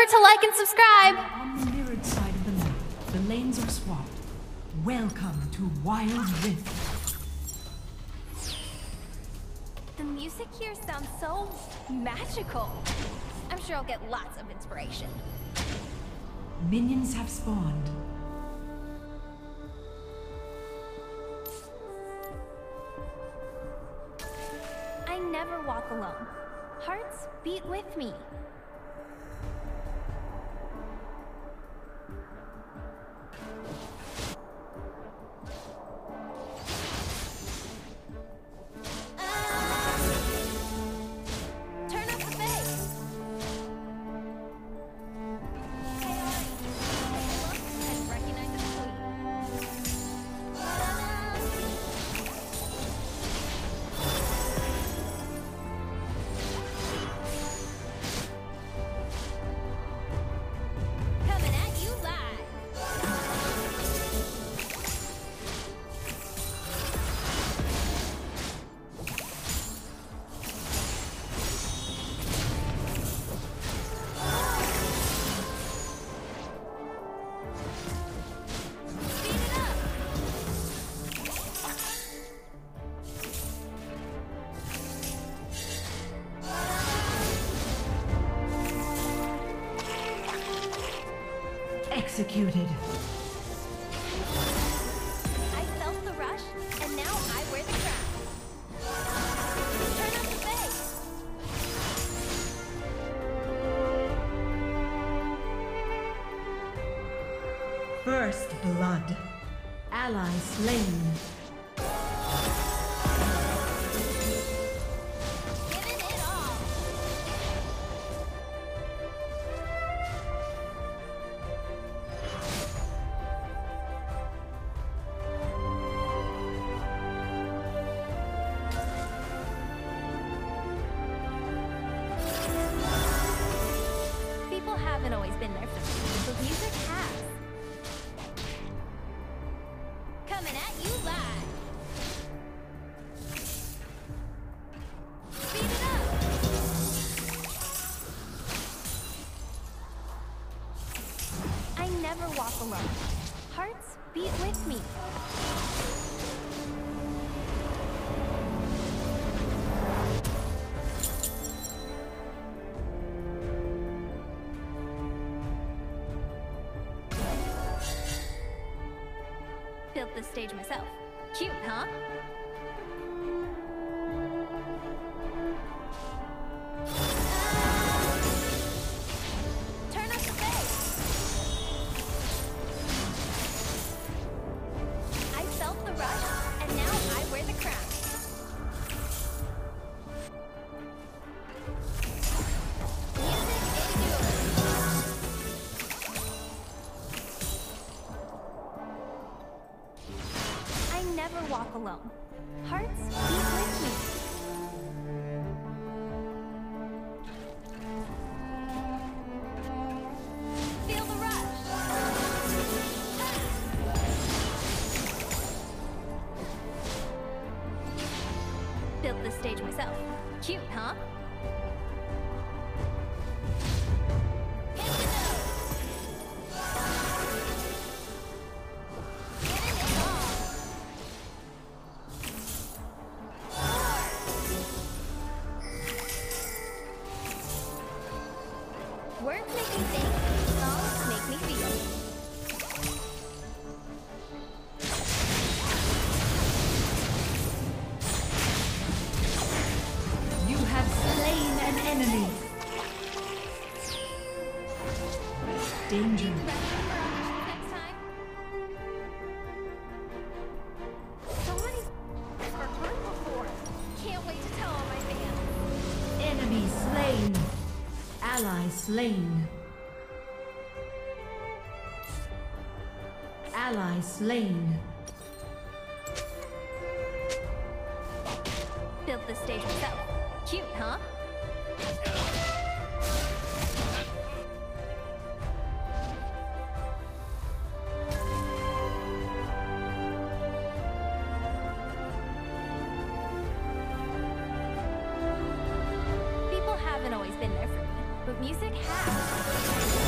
remember to like and subscribe. On the mirrored side of the map, the lanes are swapped. Welcome to Wild Rift. The music here sounds so magical. I'm sure I'll get lots of inspiration. Minions have spawned. I never walk alone. Hearts beat with me. Executed. I felt the rush, and now I wear the crown. Turn up the bass. First blood. Ally slain. Haven't always been there for me, but music has. Coming at you live. Speed it up. I never walk alone. Hearts beat with me. Built this stage myself. Cute, huh? Turn up the bass. I felt the rush, and now I wear the crown. Never walk alone. Hearts, be with me. Feel the rush. Built this stage myself. Cute, huh? Words make me think, songs make me feel. You have slain an enemy. Danger. Somebody's heard before. Can't wait to tell all my fans. Enemy slain. Ally slain. Ally slain. Built the stage myself. Cute, huh? People haven't always been there for me. But music has.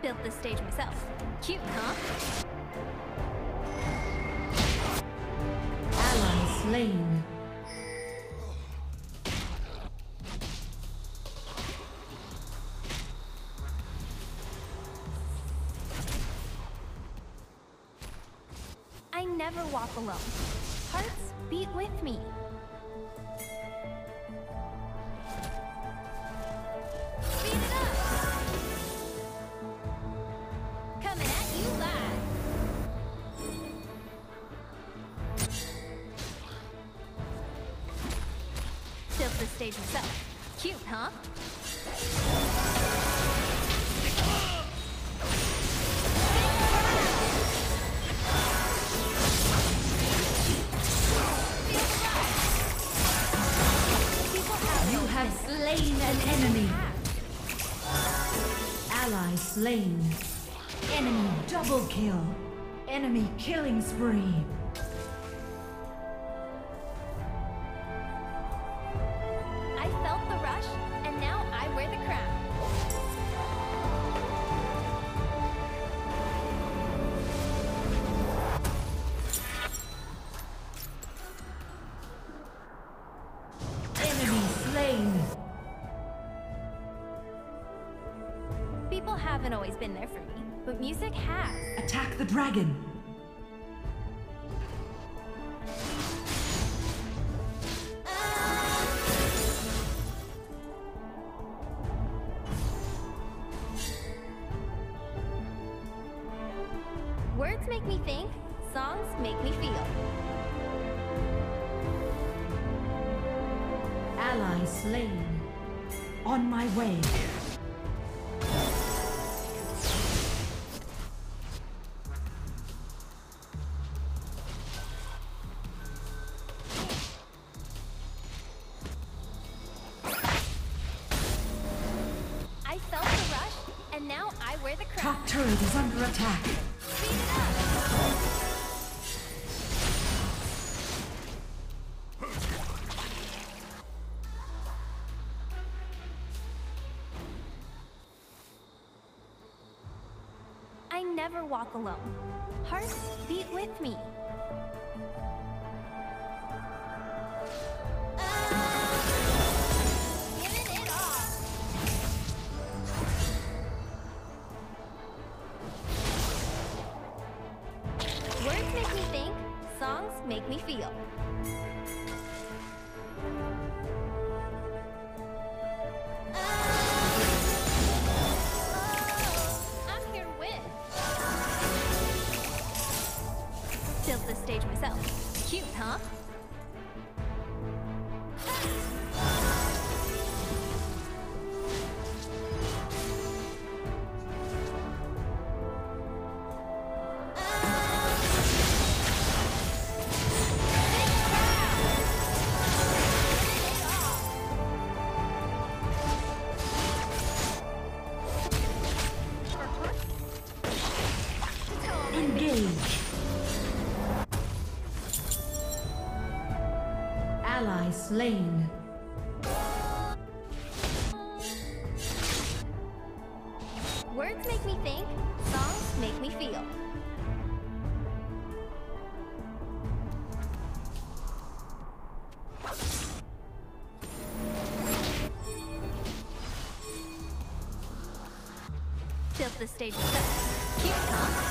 Built this stage myself. Cute, huh? Ally slain. I never walk alone. Hearts beat with me. The stage itself. Cute, huh? You have slain an enemy. Ally slain. Enemy double kill. Enemy killing spree. People haven't always been there for me, but music has. Attack the dragon! Words make me think, songs make me feel. Ally slain. On my way. Top turret is under attack. Speed it up. I never walk alone. Hearts beat with me. Make me feel. I'm here to win. Built this stage myself. Cute, huh? Ally slain. Words make me think, songs make me feel. Built the stage itself. Cute, huh?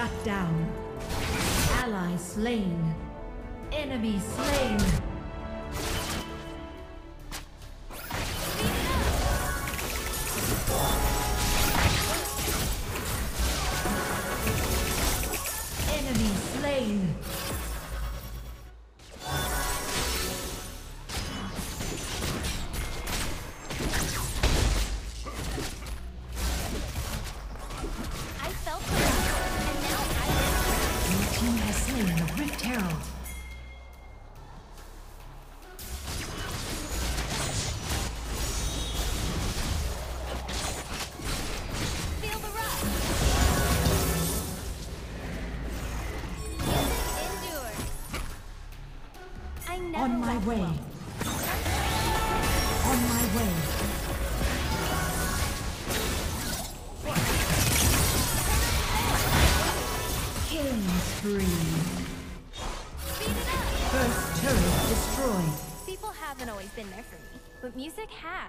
Shut down. Ally slain. Enemy slain. Enemy slain. On my way. Free. Speed it up. First turret destroyed. People haven't always been there for me, but music has.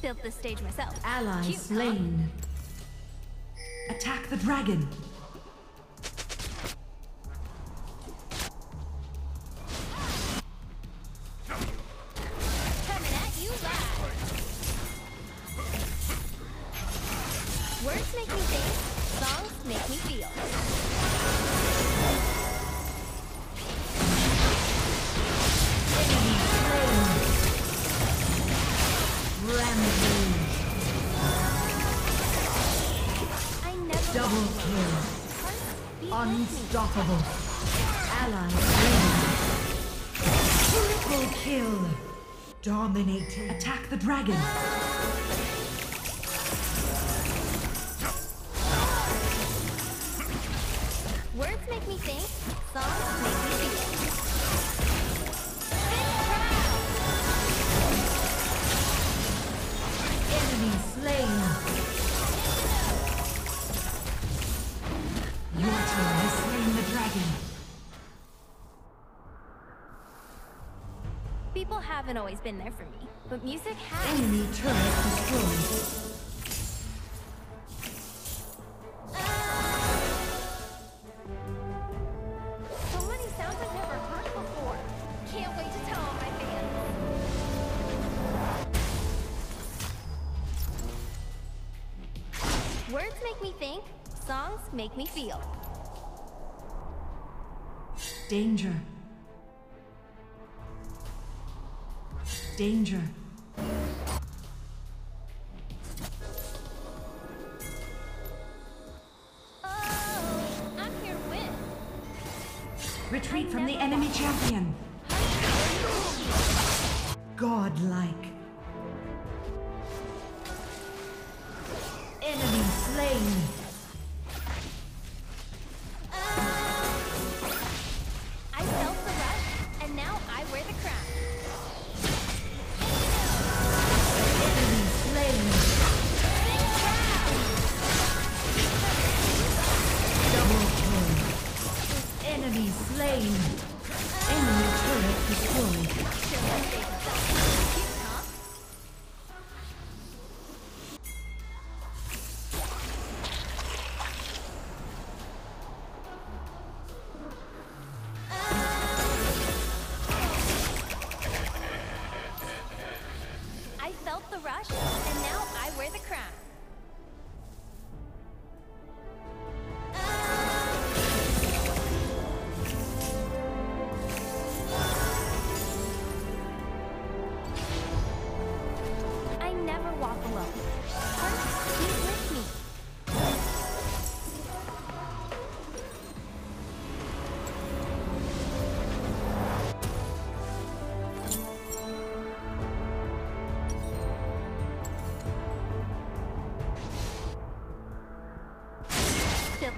Built this stage myself. Ally slain. Attack the dragon. Unstoppable. Ally slain. Triple kill. Dominate. Attack the dragon. Words make me think. Songs make me feel. Enemy slain. Your team has slain the dragon. People haven't always been there for me, but music has. Enemy turret destroyed. So many sounds I've never heard before. Can't wait to tell all my fans. Words make me think. Songs make me feel. Danger. Danger. Oh, I'm here with. Retreat from the enemy champion. Godlike. Enemy slain.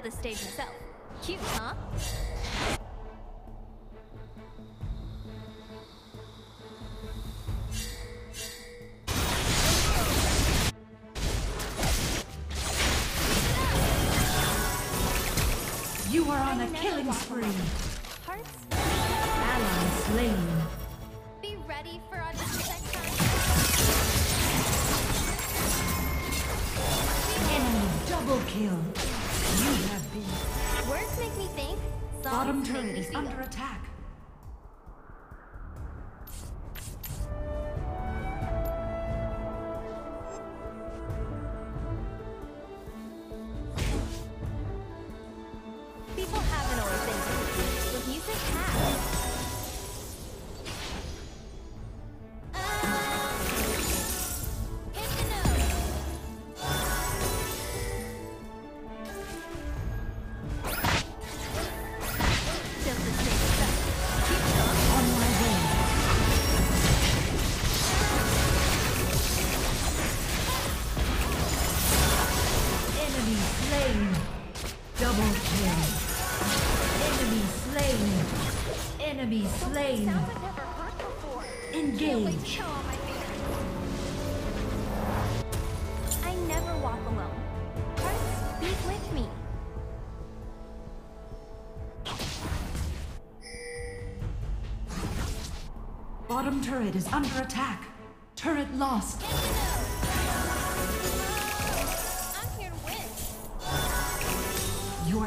The stage myself. Cute, huh? You are on a killing spree. Hearts? Ally slain. Be ready for audition next time. Enemy double kill. Words make me think. Bottom turret is under attack. People haven't always been happy, but music has. Hit the note. Just a Enemy slain. Engage. I never walk alone. Hearts, be with me. Bottom turret is under attack. Turret lost. Your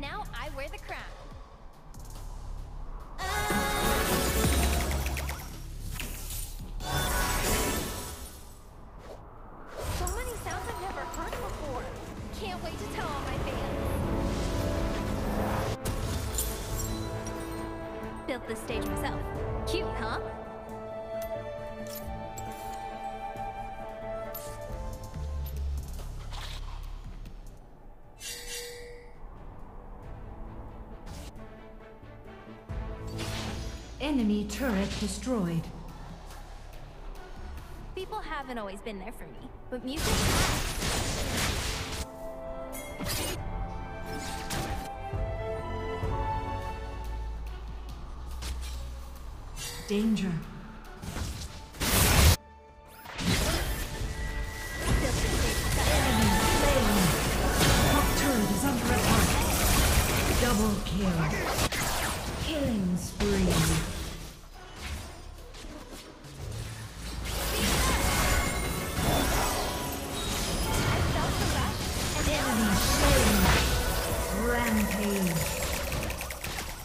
now I wear the crown. So many sounds I've never heard before. Can't wait to tell all my fans. Built this stage myself. Cute, huh? Enemy turret destroyed. People haven't always been there for me, but music has. Danger. Enemy slain. Top turret is under attack. Double kill. Killing spree.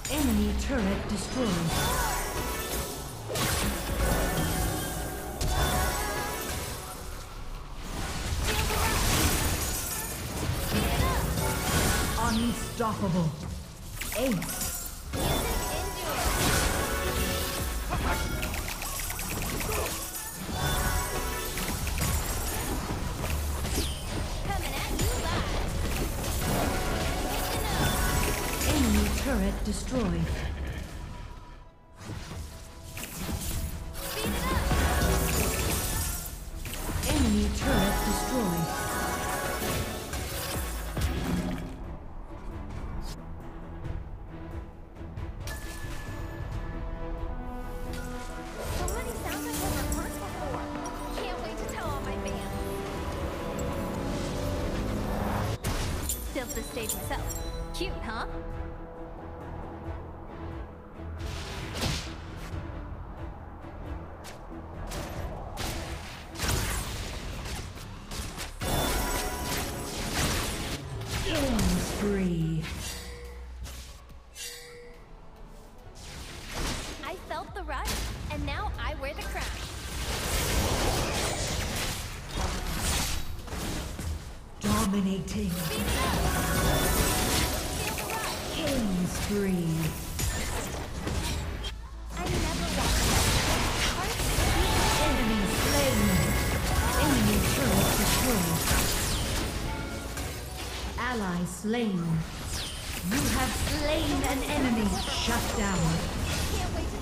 Enemy turret destroyed. Unstoppable. Ace. Turret destroyed. Enemy turret destroyed. So many sounds I've never heard before. Can't wait to tell all my fans. Built the stage myself. Cute, huh? Spree. I felt the rush, and now I wear the crown. Dominating. Killing spree. Ally slain. You have slain an enemy. Shut down.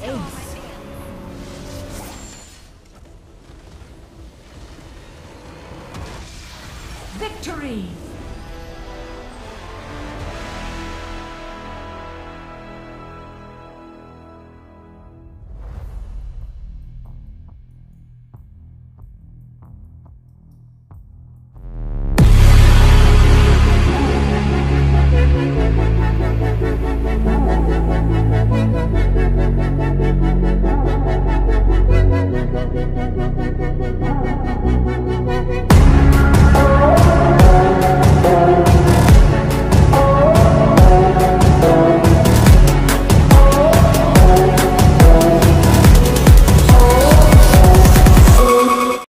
Ace. Victory!